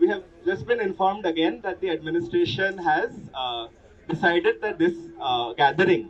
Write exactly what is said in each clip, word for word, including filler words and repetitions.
we have just been informed again that the administration has uh, decided that this uh, gathering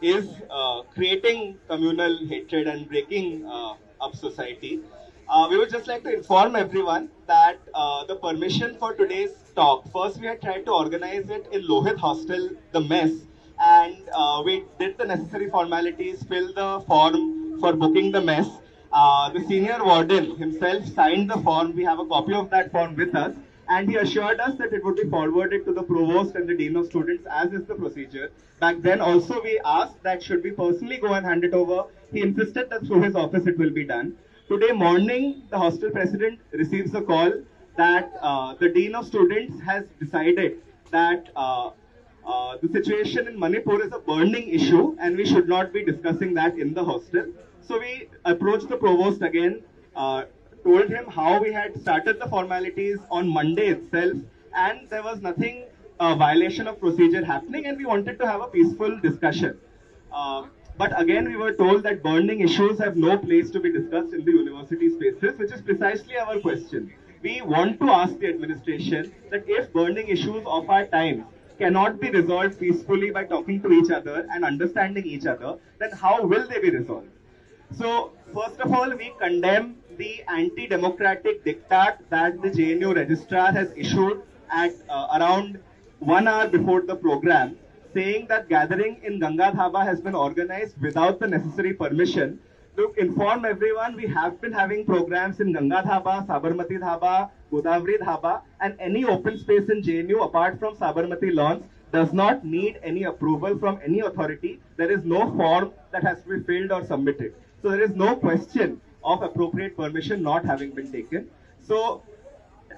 is uh, creating communal hatred and breaking uh, up society. Uh, we would just like to inform everyone that uh, the permission for today's talk, first we had tried to organize it in Lohit Hostel, the mess, and uh, we did the necessary formalities, filled the form for booking the mess. Uh, the senior warden himself signed the form. We have a copy of that form with us, and he assured us that it would be forwarded to the provost and the dean of students, as is the procedure. Back then also we asked that should we personally go and hand it over. He insisted that through his office it will be done. Today morning, the hostel president receives a call that uh, the dean of students has decided that uh, uh, the situation in Manipur is a burning issue and we should not be discussing that in the hostel. So we approached the provost again, uh, told him how we had started the formalities on Monday itself and there was nothing, uh, violation of procedure happening, and we wanted to have a peaceful discussion. Uh, But again, we were told that burning issues have no place to be discussed in the university spaces, which is precisely our question. We want to ask the administration that if burning issues of our time cannot be resolved peacefully by talking to each other and understanding each other, then how will they be resolved? So, first of all, we condemn the anti-democratic diktat that the J N U registrar has issued at uh, around one hour before the program, saying that gathering in Ganga Dhaba has been organized without the necessary permission. To inform everyone, we have been having programs in Ganga Dhaba, Sabarmati Dhaba, Godavari Dhaba, and any open space in J N U apart from Sabarmati lawns does not need any approval from any authority. There is no form that has to be filled or submitted. So there is no question of appropriate permission not having been taken. So,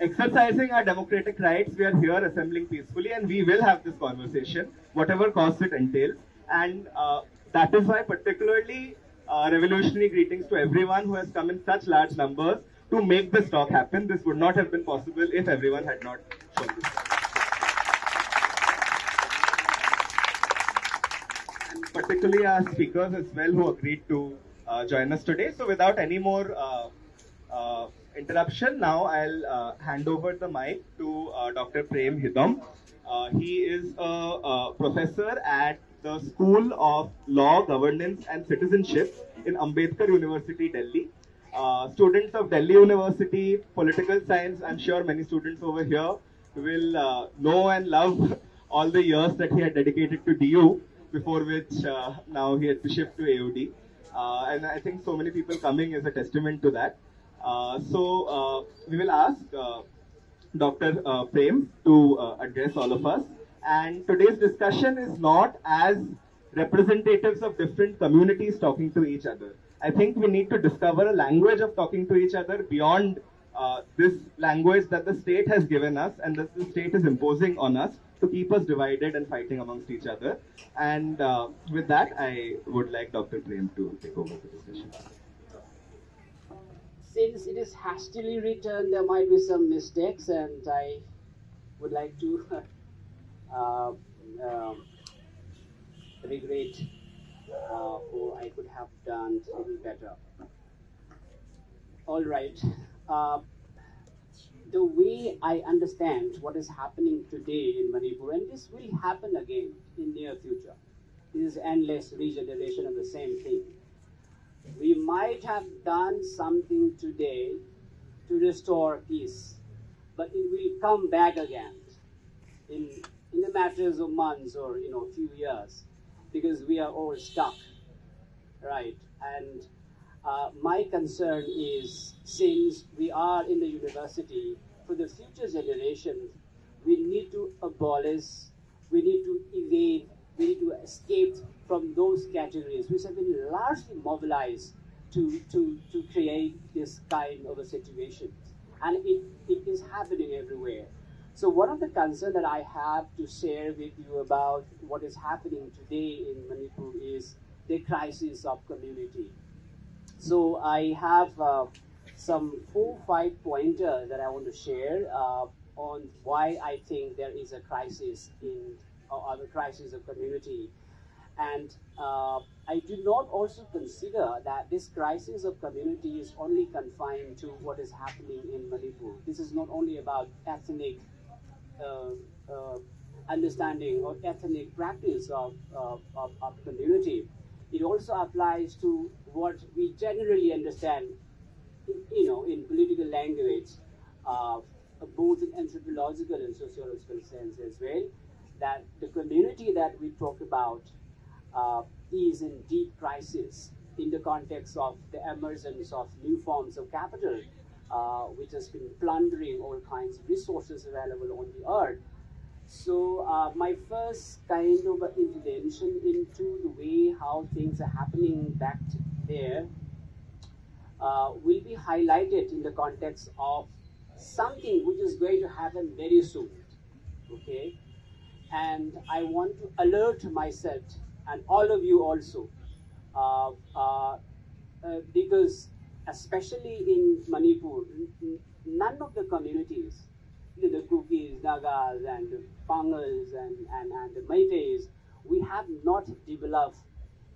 exercising our democratic rights, we are here assembling peacefully and we will have this conversation, whatever cost it entails. And uh, that is why particularly uh, revolutionary greetings to everyone who has come in such large numbers to make this talk happen. This would not have been possible if everyone had not shown this. And particularly our speakers as well who agreed to uh, join us today. So without any more uh, uh, interruption, now I'll uh, hand over the mic to uh, Doctor Praem Hidam. Uh, he is a, a professor at the School of Law, Governance and Citizenship in Ambedkar University, Delhi. Uh, students of Delhi University, political science, I'm sure many students over here will uh, know and love all the years that he had dedicated to D U, before which uh, now he had to shift to A U D. Uh, and I think so many people coming is a testament to that. Uh, so, uh, we will ask uh, Doctor Uh, Praem to uh, address all of us, and today's discussion is not as representatives of different communities talking to each other. I think we need to discover a language of talking to each other beyond uh, this language that the state has given us and that the state is imposing on us to keep us divided and fighting amongst each other. And uh, with that, I would like Doctor Praem to take over the discussion. Since it is hastily written, there might be some mistakes, and I would like to uh, uh, regret uh, or I could have done a little better. All right. Uh, the way I understand what is happening today in Manipur, and this will happen again in near future, this is endless regeneration of the same thing. We might have done something today to restore peace, but it will come back again in, in the matters of months or, you know, few years, because we are all stuck, right? And uh, my concern is, since we are in the university, for the future generation, we need to abolish, we need to evade, we need to escape from those categories which have been largely mobilized to, to, to create this kind of a situation. And it, it is happening everywhere. So one of the concerns that I have to share with you about what is happening today in Manipur is the crisis of community. So I have uh, some four, five pointers that I want to share uh, on why I think there is a crisis in, or other crisis of community. And uh, I do not also consider that this crisis of community is only confined to what is happening in Manipur. This is not only about ethnic uh, uh, understanding or ethnic practice of, uh, of, of community. It also applies to what we generally understand, you know, in political language, uh, both in anthropological and sociological sense as well, that the community that we talk about uh, is in deep crisis in the context of the emergence of new forms of capital, uh, which has been plundering all kinds of resources available on the earth. So uh, my first kind of intervention into the way how things are happening back there uh, will be highlighted in the context of something which is going to happen very soon, okay? And I want to alert myself and all of you also, uh, uh, uh, because especially in Manipur, none of the communities, the Kukis, Nagas, and the Pangals, and, and, and the Maites, we have not developed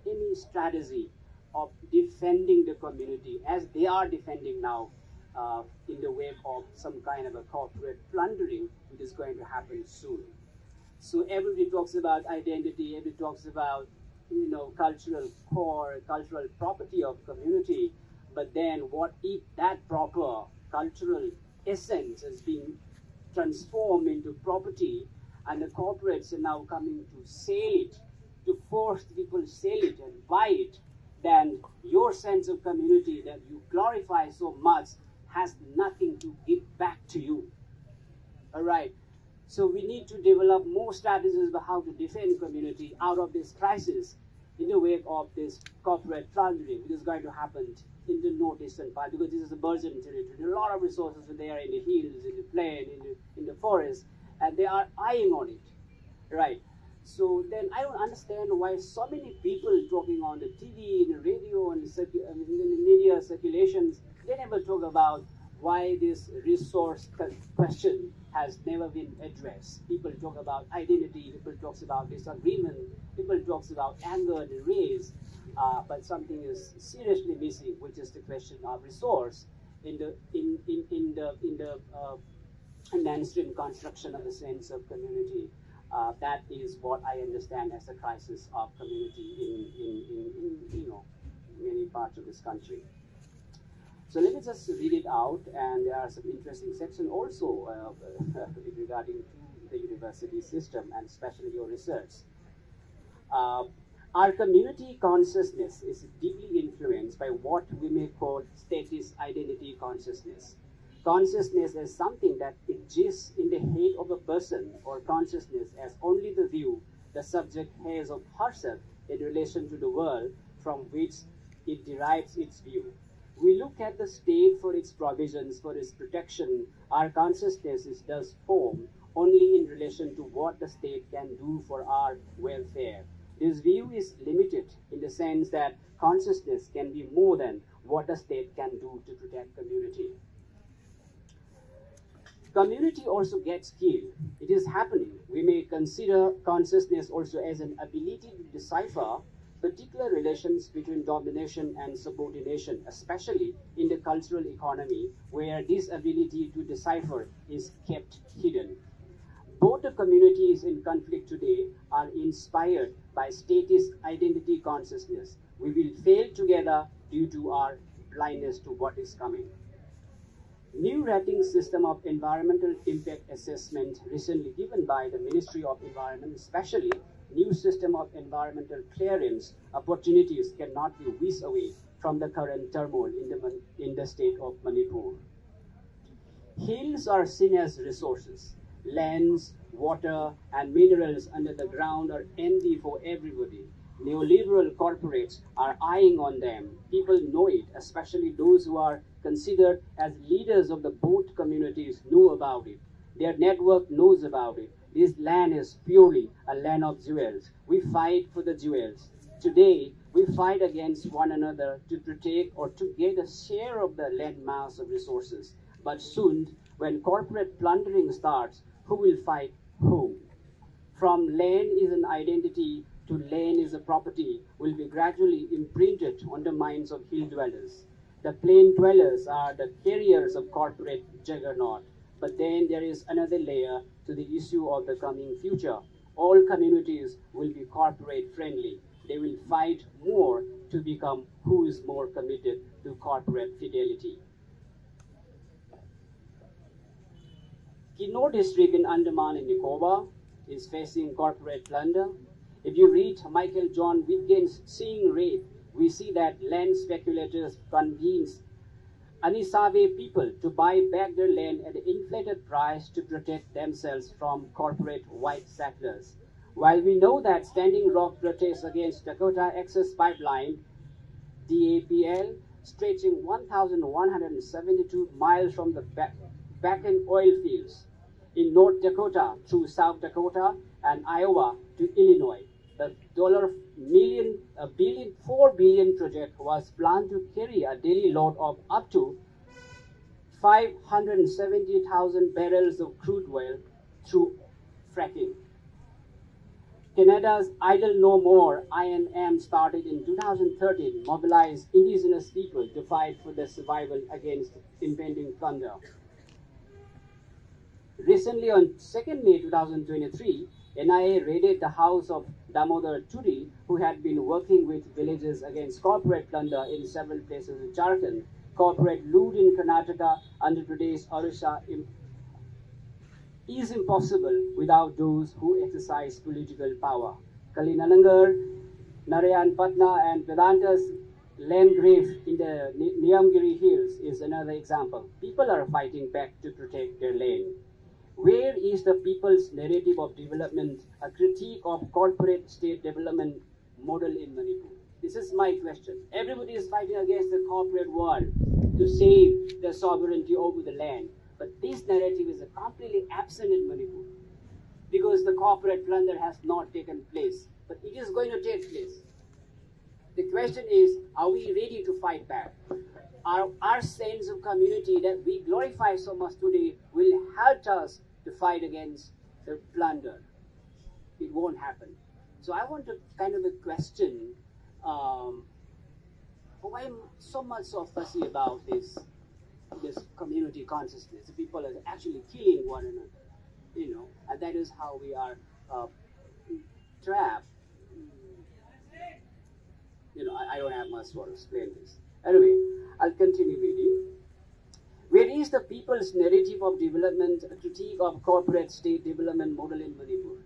any strategy of defending the community as they are defending now uh, in the wake of some kind of a corporate plundering which is going to happen soon. So everybody talks about identity, everybody talks about, you know, cultural core, cultural property of community, but then what if that proper cultural essence is being transformed into property, and the corporates are now coming to sell it, to force people to sell it and buy it, then your sense of community that you glorify so much has nothing to give back to you. All right, so we need to develop more strategies about how to defend community out of this crisis in the wake of this corporate plundering, which is going to happen in the northeastern part, because this is a burgeoning territory. There are a lot of resources there in the hills, in the plain, in the, in the forest, and they are eyeing on it, right? So then I don't understand why so many people talking on the T V, in the radio, and in the media circulations, they never talk about why this resource question has never been addressed. People talk about identity, people talk about disagreement, people talk about anger and race, uh, but something is seriously missing, which is the question of resource in the in in, in the in the uh, mainstream construction of the sense of community. Uh, that is what I understand as the crisis of community in in in, in you know many parts of this country. So let me just read it out, and there are some interesting sections also uh, regarding the university system and especially your research. Uh, our community consciousness is deeply influenced by what we may call statist identity consciousness. Consciousness is something that exists in the head of a person, or consciousness as only the view the subject has of herself in relation to the world from which it derives its view. We look at the state for its provisions, for its protection. Our consciousness is thus formed only in relation to what the state can do for our welfare. This view is limited in the sense that consciousness can be more than what the state can do to protect community. Community also gets killed. It is happening. We may consider consciousness also as an ability to decipher particular relations between domination and subordination, especially in the cultural economy, where this ability to decipher is kept hidden. Both the communities in conflict today are inspired by statist identity consciousness. We will fail together due to our blindness to what is coming. New rating system of environmental impact assessment recently given by the Ministry of Environment, especially new system of environmental clearance opportunities cannot be whisked away from the current turmoil in the, in the state of Manipur. Hills are seen as resources. Lands, water, and minerals under the ground are envy for everybody. Neoliberal corporates are eyeing on them. People know it, especially those who are considered as leaders of the both communities know about it. Their network knows about it. This land is purely a land of jewels. We fight for the jewels. Today, we fight against one another to protect or to get a share of the land mass of resources. But soon, when corporate plundering starts, who will fight whom? From land is an identity to land as a property will be gradually imprinted on the minds of hill dwellers. The plain dwellers are the carriers of corporate juggernaut. But then there is another layer to the issue of the coming future. All communities will be corporate friendly. They will fight more to become who is more committed to corporate fidelity. Kinnaur district in Andaman and Nicobar is facing corporate plunder. If you read Michael John Wiggins' Seeing Red, we see that land speculators convenes Anisabe people to buy back their land at an inflated price to protect themselves from corporate white settlers. While we know that Standing Rock protests against Dakota Access Pipeline, D A P L, stretching one thousand one hundred seventy-two miles from the Bakken oil fields in North Dakota through South Dakota and Iowa to Illinois. The dollar million, a billion, four billion project was planned to carry a daily load of up to five hundred seventy thousand barrels of crude oil through fracking. Canada's Idle No More, I N M, started in two thousand thirteen, mobilized indigenous people to fight for their survival against impending plunder. Recently, on second May two thousand twenty-three, N I A raided the house of Damodar Turi, who had been working with villages against corporate plunder in several places in Jharkhand, corporate loot in Karnataka, and today's Orissa is impossible without those who exercise political power. Kalinganagar, Narayan Patna, and Vedanta's land grave in the Niyamgiri Hills is another example. People are fighting back to protect their land. Where is the people's narrative of development, a critique of corporate state development model in Manipur? This is my question. Everybody is fighting against the corporate world to save their sovereignty over the land. But this narrative is completely absent in Manipur because the corporate plunder has not taken place. But it is going to take place. The question is, are we ready to fight back? Our, our sense of community that we glorify so much today will help us to fight against the plunder. It won't happen. So I want to kind of a question, um, why am so much so fussy about this, this community consciousness? People are actually killing one another, you know, and that is how we are uh, trapped. You know, I, I don't have much to explain this. Anyway, I'll continue reading. Where is the people's narrative of development, a critique of corporate state development model in Manipur?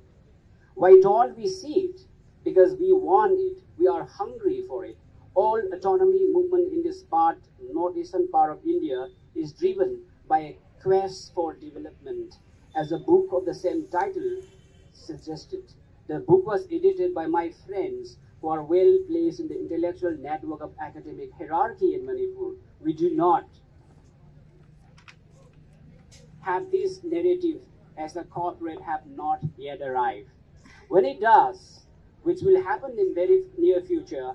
Why don't we see it? Because we want it. We are hungry for it. All autonomy movement in this part, northeastern part of India, is driven by a quest for development, as a book of the same title suggested. The book was edited by my friends who are well placed in the intellectual network of academic hierarchy in Manipur. We do not have this narrative, as the corporate have not yet arrived. When it does, which will happen in very near future,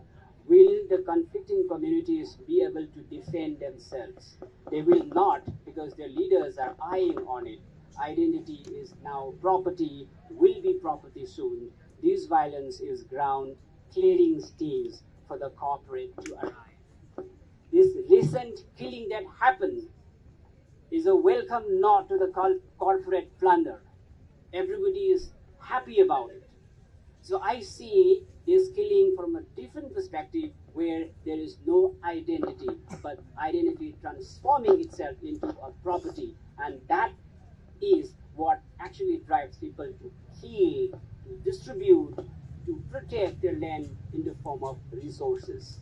will the conflicting communities be able to defend themselves? They will not, because their leaders are eyeing on it. Identity is now property, will be property soon. This violence is ground clearing teams for the corporate to arrive. This recent killing that happened is a welcome nod to the corporate plunder. Everybody is happy about it. So I see this killing from a different perspective, where there is no identity, but identity transforming itself into a property. And that is what actually drives people to kill, to distribute, to protect their land in the form of resources.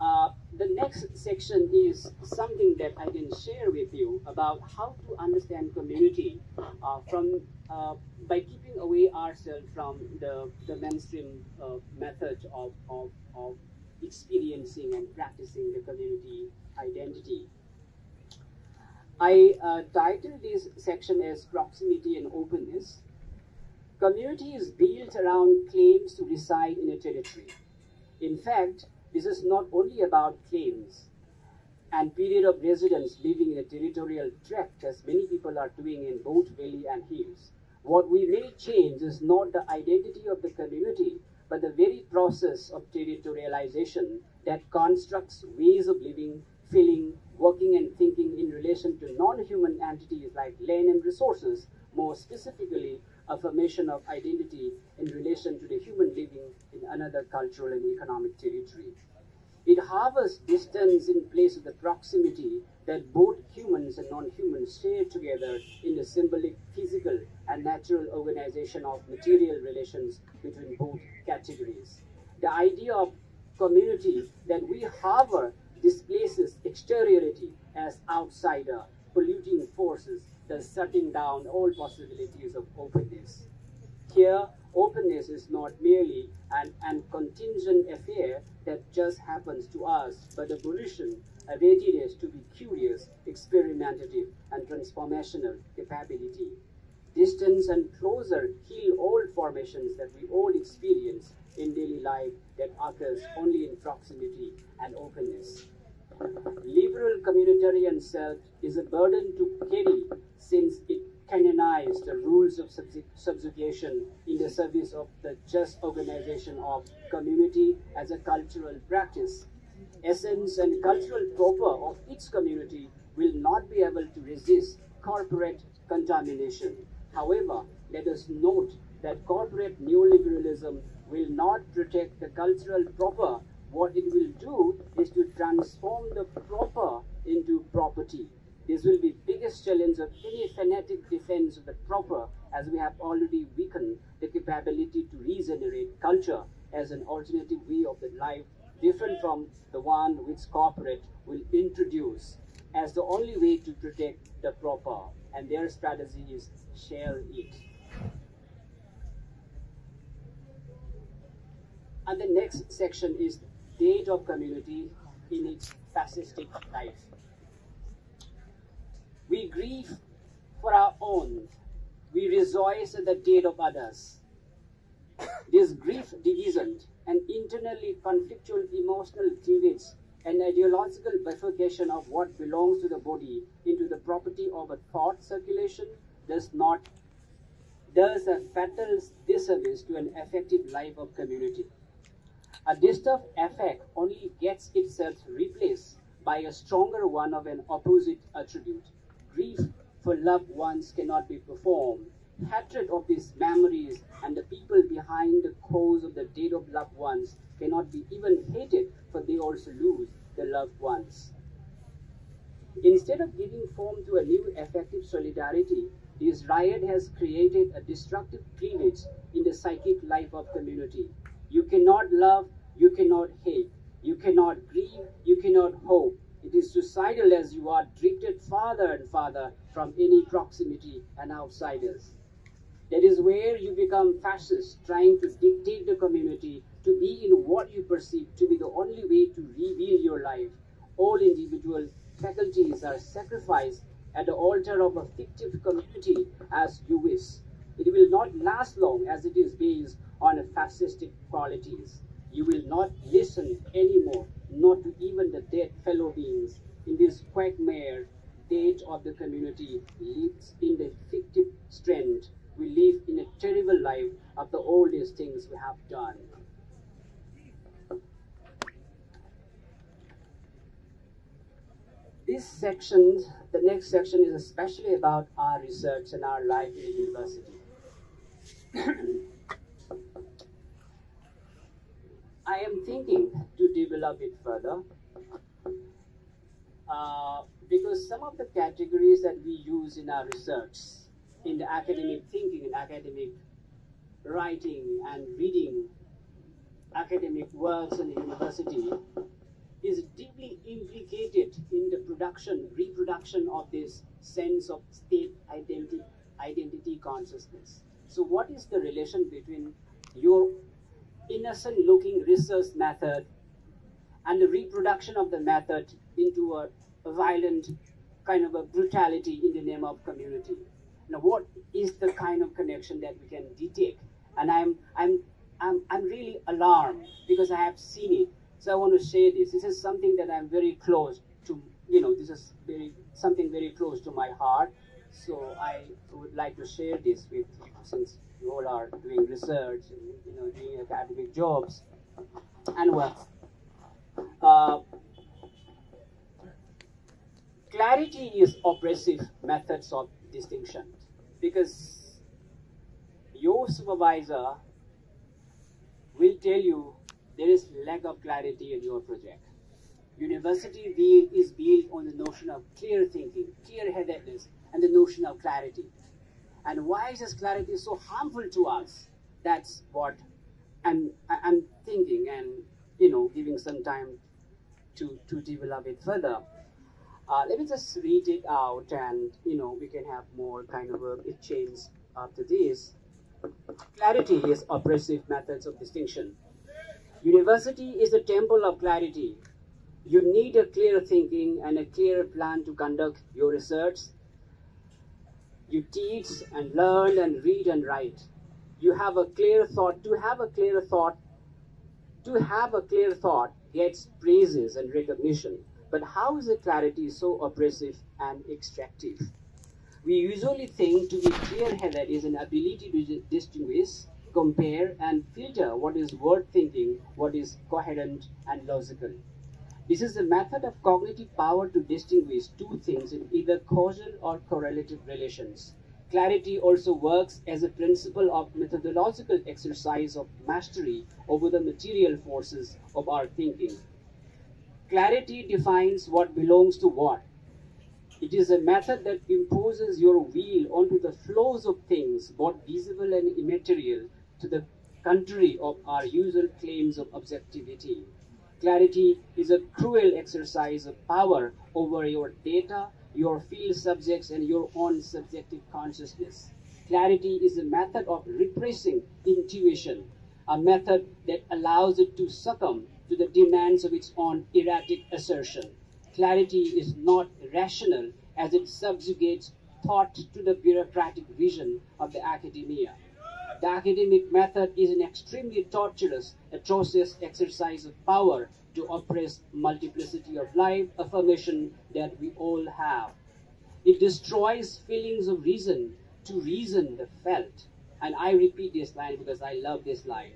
Uh, the next section is something that I can share with you about how to understand community uh, from uh, by keeping away ourselves from the, the mainstream uh, method of, of, of experiencing and practicing the community identity. I uh, titled this section as Proximity and Openness. Community is built around claims to reside in a territory. In fact, this is not only about claims and period of residence living in a territorial tract, as many people are doing in both valley and hills. What we really change is not the identity of the community, but the very process of territorialization that constructs ways of living, feeling, working and thinking in relation to non-human entities like land and resources, more specifically, affirmation of identity in relation to the human living in another cultural and economic territory. It harvests distance in place of the proximity that both humans and non-humans share together in the symbolic, physical, and natural organization of material relations between both categories. The idea of community that we harbor displaces exteriority as outsider, polluting forces, thus shutting down all possibilities of openness. Here, openness is not merely an, an contingent affair that just happens to us, but a volition, a readiness to be curious, experimentative, and transformational capability. Distance and closer heal all formations that we all experience in daily life that occurs only in proximity and openness. Liberal communitarian self is a burden to carry since it canonized the rules of subjugation in the service of the just organization of community as a cultural practice. Essence and cultural proper of each community will not be able to resist corporate contamination. However, let us note that corporate neoliberalism will not protect the cultural proper. What it will do is to transform the proper into property. This will be the biggest challenge of any fanatic defense of the proper, as we have already weakened the capability to regenerate culture as an alternative way of the life, different from the one which corporate will introduce as the only way to protect the proper. And their strategy is share it. And the next section is Date of Community in its fascistic life. We grieve for our own. We rejoice at the death of others. This grief division and internally conflictual emotional divides and ideological bifurcation of what belongs to the body into the property of a thought circulation does not does a fatal disservice to an effective life of community. A disturbed affect only gets itself replaced by a stronger one of an opposite attribute. Grief for loved ones cannot be performed. Hatred of these memories and the people behind the cause of the death of loved ones cannot be even hated, for they also lose their loved ones. Instead of giving form to a new effective solidarity, this riot has created a destructive cleavage in the psychic life of community. You cannot love, you cannot hate, you cannot grieve, you cannot hope. It is suicidal as you are drifted farther and farther from any proximity and outsiders. That is where you become fascist, trying to dictate the community to be in what you perceive to be the only way to reveal your life. All individual faculties are sacrificed at the altar of a fictive community as you wish. It will not last long as it is based on fascistic qualities. You will not listen anymore, not to even the dead fellow beings. In this quagmire, date of the community lives in the fictive strength. We live in a terrible life of the oldest things we have done. This section, the next section, is especially about our research and our life in the university. I am thinking to develop it further uh, because some of the categories that we use in our research, in the academic thinking and academic writing and reading, academic works in the university, is deeply implicated in the production, reproduction of this sense of state identity, identity consciousness. So what is the relation between your innocent looking research method and the reproduction of the method into a, a violent kind of a brutality in the name of community? Now, what is the kind of connection that we can detect? And I'm, I'm, I'm, I'm really alarmed because I have seen it. So I want to share this. This is something that I'm very close to, you know, this is very, something very close to my heart. So I would like to share this with you, since you all are doing research, and, you know, doing academic jobs, and well, uh, clarity is oppressive methods of distinction, because your supervisor will tell you there is lack of clarity in your project. University view is built on the notion of clear thinking, clear-headedness, and the notion of clarity. And why is this clarity so harmful to us? That's what I'm, I'm thinking, and, you know, giving some time to, to develop it further. Uh, let me just read it out, and, you know, we can have more kind of a exchange after this. Clarity is oppressive methods of distinction. University is the temple of clarity. You need a clear thinking and a clear plan to conduct your research. You teach and learn and read and write. You have a clear thought. To have a clear thought, to have a clear thought gets praises and recognition. But how is the clarity so oppressive and extractive? We usually think to be clear-headed is an ability to distinguish, compare, and filter what is worth thinking, what is coherent and logical. This is a method of cognitive power to distinguish two things in either causal or correlative relations. Clarity also works as a principle of methodological exercise of mastery over the material forces of our thinking. Clarity defines what belongs to what. It is a method that imposes your will onto the flows of things, both visible and immaterial, to the contrary of our usual claims of objectivity. Clarity is a cruel exercise of power over your data, your field subjects, and your own subjective consciousness. Clarity is a method of repressing intuition, a method that allows it to succumb to the demands of its own erratic assertion. Clarity is not rational, as it subjugates thought to the bureaucratic vision of the academia. The academic method is an extremely torturous, atrocious exercise of power to oppress multiplicity of life affirmation that we all have. It destroys feelings of reason to reason the felt. And I repeat this line because I love this line.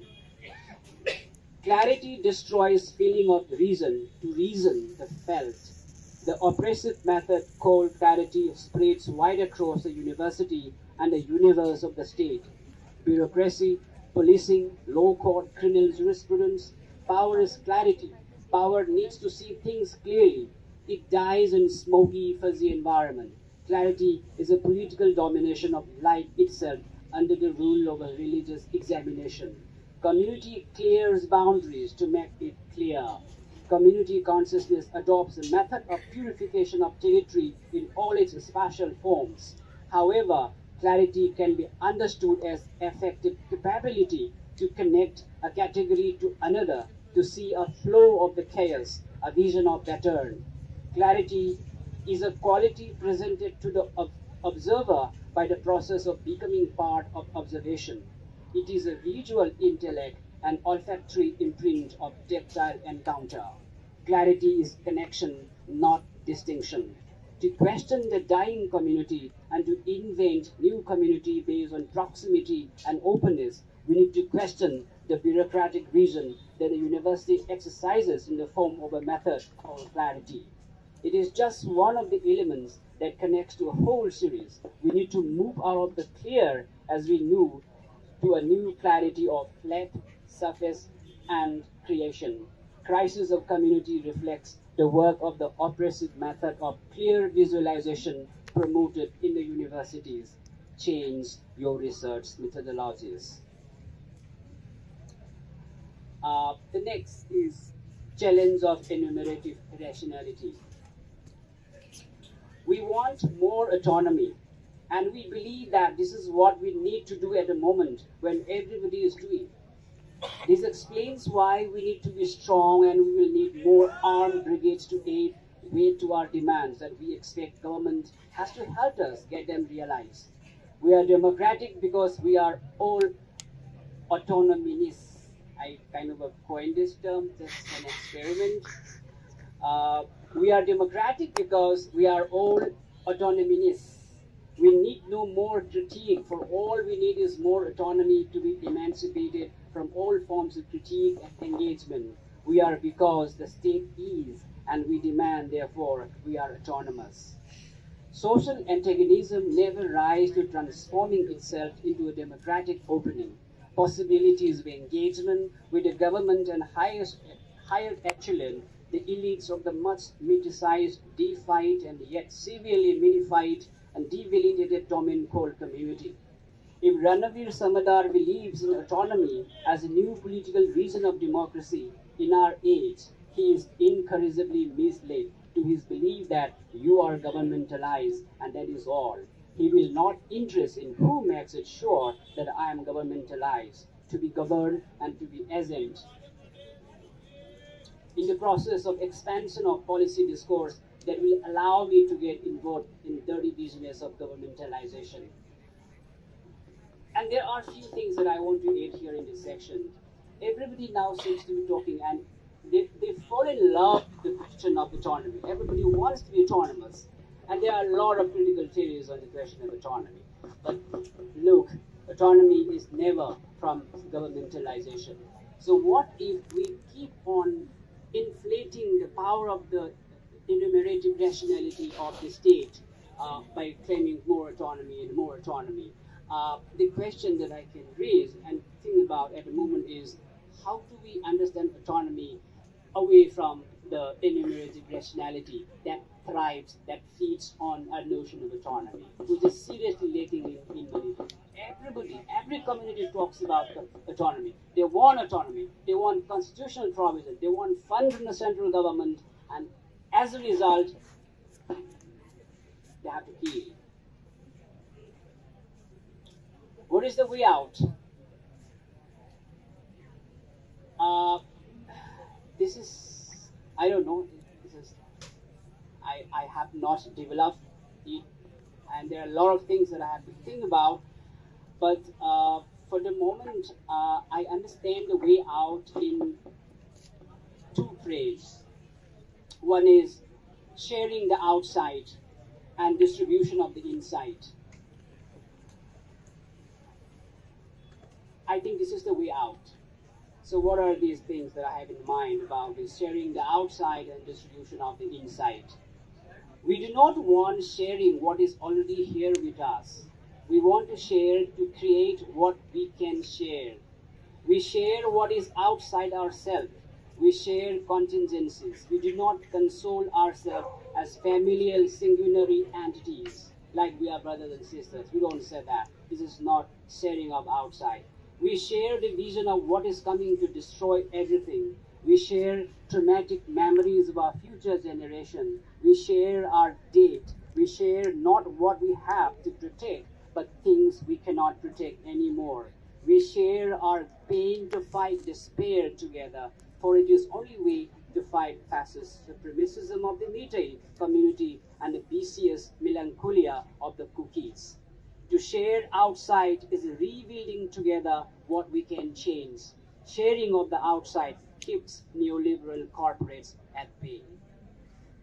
Clarity destroys feeling of reason to reason the felt. The oppressive method called clarity spreads wide across the university and the universe of the state. Bureaucracy, policing, law court, criminal jurisprudence. Power is clarity. Power needs to see things clearly. It dies in smoky, fuzzy environment. Clarity is a political domination of life itself under the rule of a religious examination. Community clears boundaries to make it clear. Community consciousness adopts a method of purification of territory in all its spatial forms. However, clarity can be understood as effective capability to connect a category to another, to see a flow of the chaos, a vision of pattern. Clarity is a quality presented to the ob- observer by the process of becoming part of observation. It is a visual intellect and olfactory imprint of tactile encounter. Clarity is connection, not distinction. To question the dying community and to invent new community based on proximity and openness, we need to question the bureaucratic vision that the university exercises in the form of a method called clarity. It is just one of the elements that connects to a whole series. We need to move out of the clear as we knew to a new clarity of flat, surface, and creation. Crisis of community reflects the work of the oppressive method of clear visualization promoted in the universities. Change your research methodologies. Uh, the next is challenge of enumerative rationality. We want more autonomy, and we believe that this is what we need to do at the moment when everybody is doing. This explains why we need to be strong, and we will need more armed brigades to aid way to our demands that we expect government has to help us get them realized. We are democratic because we are all autonomists. I kind of coined this term, just an experiment. Uh, we are democratic because we are all autonomists. We need no more critique, for all we need is more autonomy to be emancipated from all forms of critique and engagement. We are because the state is, and we demand, therefore, we are autonomous. Social antagonism never rises to transforming itself into a democratic opening. Possibilities of engagement with the government and highest, higher echelon, the elites of the much mythicized, deified, and yet severely minified and debilitated domain called community. If Ranabir Samaddar believes in autonomy as a new political vision of democracy in our age, he is incorrigibly misled to his belief that you are governmentalized and that is all. He will not interest in who makes it sure that I am governmentalized, to be governed and to be exempt. In the process of expansion of policy discourse that will allow me to get involved in dirty business of governmentalization. And there are few things that I want to add here in this section. Everybody now seems to be talking, and they, they fall in love with the question of autonomy. Everybody wants to be autonomous. And there are a lot of critical theories on the question of autonomy. But look, autonomy is never from governmentalization. So what if we keep on inflating the power of the enumerative rationality of the state uh, by claiming more autonomy and more autonomy? Uh, the question that I can raise and think about at the moment is, how do we understand autonomy away from the enumerative rationality that thrives, that feeds on our notion of autonomy, which is seriously lacking in, in Manipur? Everybody, every community talks about autonomy. They want autonomy. They want constitutional provision. They want funds from the central government. And as a result, they have to heal. What is the way out? Uh, this is, I don't know. This is, I, I have not developed it. And there are a lot of things that I have to think about. But uh, for the moment, uh, I understand the way out in two ways. One is sharing the outside and distribution of the inside. I think this is the way out. So what are these things that I have in mind about this sharing the outside and distribution of the inside? We do not want sharing what is already here with us. We want to share to create what we can share. We share what is outside ourselves. We share contingencies. We do not console ourselves as familial sanguinary entities, like we are brothers and sisters. We don't say that. This is not sharing of outside. We share the vision of what is coming to destroy everything. We share traumatic memories of our future generation. We share our date. We share not what we have to protect, but things we cannot protect anymore. We share our pain to fight despair together, for it is only way to fight fascist supremacism of the Meitei community and the B C S melancholia of the Kukis. To share outside is rebuilding together what we can change. Sharing of the outside keeps neoliberal corporates at bay.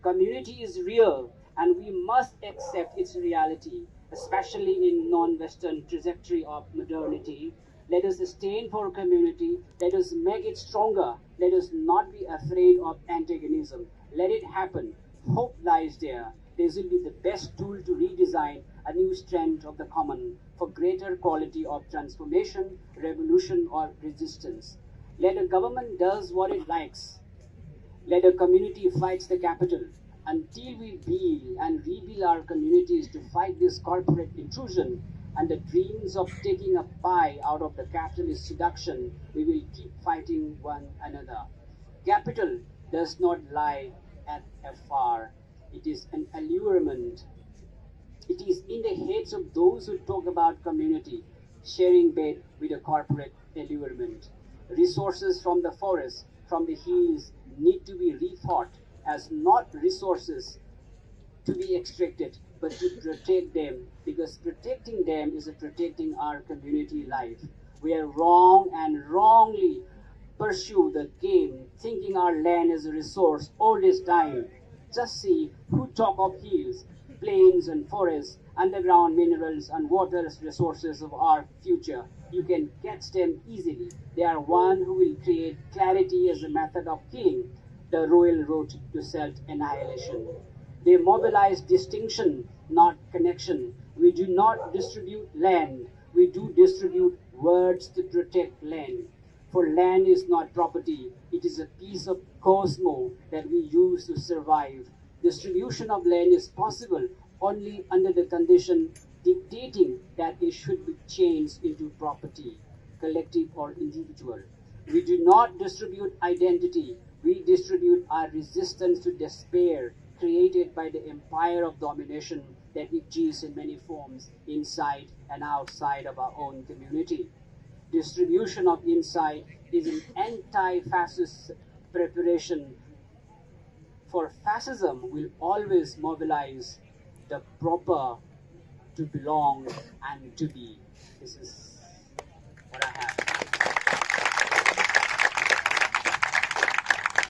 Community is real, and we must accept its reality, especially in non-Western trajectory of modernity. Let us stand for community. Let us make it stronger. Let us not be afraid of antagonism. Let it happen. Hope lies there. This will be the best tool to redesign a new strand of the common for greater quality of transformation, revolution, or resistance. Let a government does what it likes. Let a community fights the capital. Until we build and rebuild our communities to fight this corporate intrusion and the dreams of taking a pie out of the capitalist seduction, we will keep fighting one another. Capital does not lie at afar. It is an allurement. It is in the heads of those who talk about community, sharing bed with a corporate allurement. Resources from the forest, from the hills, need to be rethought as not resources to be extracted, but to protect them, because protecting them is protecting our community life. We are wrong and wrongly pursue the game, thinking our land is a resource all this time. Just see who talk of hills, plains and forests, underground minerals and water resources of our future. You can catch them easily. They are one who will create clarity as a method of killing, the royal road to self-annihilation. They mobilize distinction, not connection. We do not distribute land. We do distribute words to protect land. For land is not property. It is a piece of cosmos that we use to survive. Distribution of land is possible only under the condition dictating that it should be changed into property, collective or individual. We do not distribute identity. We distribute our resistance to despair created by the empire of domination that exists in many forms inside and outside of our own community. Distribution of insight is an anti-fascist preparation, for fascism will always mobilize the proper to belong and to be. This is what I have.